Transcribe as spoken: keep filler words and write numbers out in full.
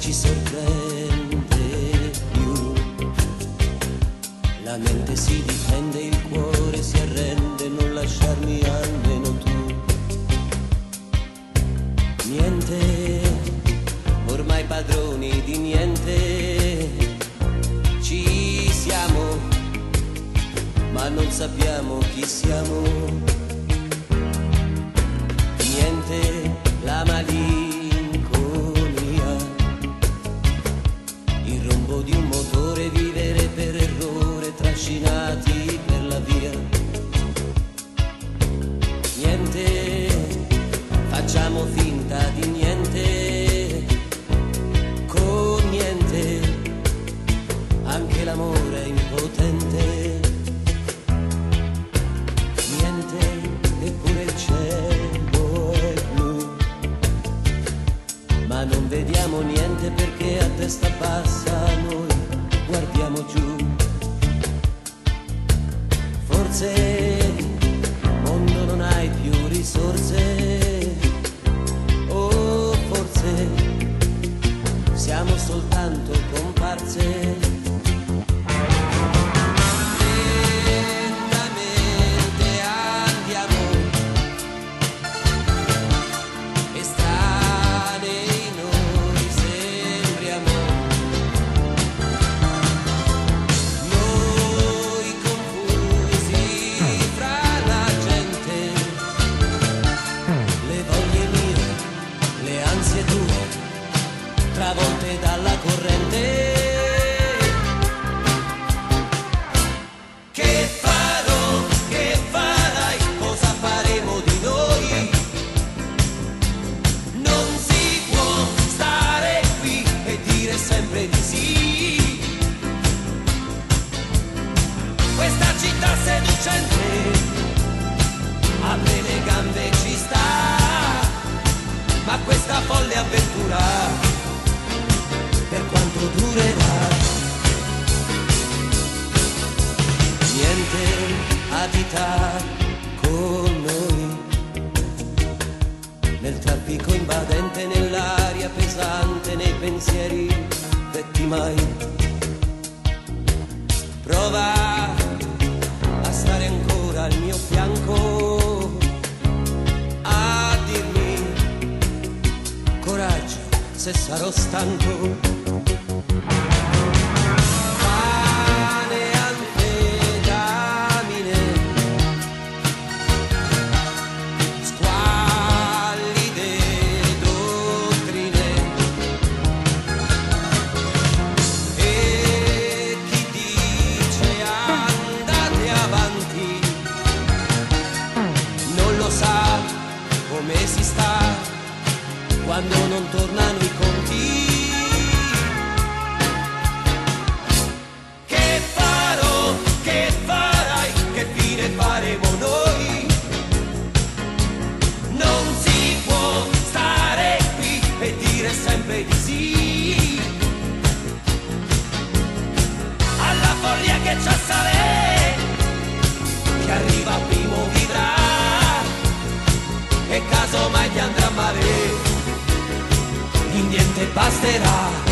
ci sorprende più. La mente si difende, il cuore si arrende, non lasciarmi almeno tu. Niente, ormai padroni di niente, ci siamo, ma non sappiamo chi siamo. Niente, la malinconia, il rombo di un motore, vivere per errore, trascinati per la via. Niente, facciamo finta di niente, con niente, anche l'amore è impotente. Niente, eppure il cielo è blu, ma non vediamo niente perché a testa bassa noi guardiamo giù. Forse mondo non hai più risorse, o forse siamo soltanto comparse. Travolte dalla corrente. Che farò, che farai, cosa faremo di noi? Non si può stare qui e dire sempre di sì. Questa città seducente apre le gambe e ci sta, ma questa folle avventura per quanto durerà. Niente abita con noi, nel traffico invadente, nell'aria pesante, nei pensieri detti mai. Prova a stare ancora al mio fianco, a dirmi coraggio se sarò stanco. Come si sta quando non tornano i conti? Che farò, che farai, che fine faremo noi? Non si può stare qui e dire sempre di sì alla follia che ci assale, che arriva primo vivrà. E casomai ti andrà male, di niente basterà.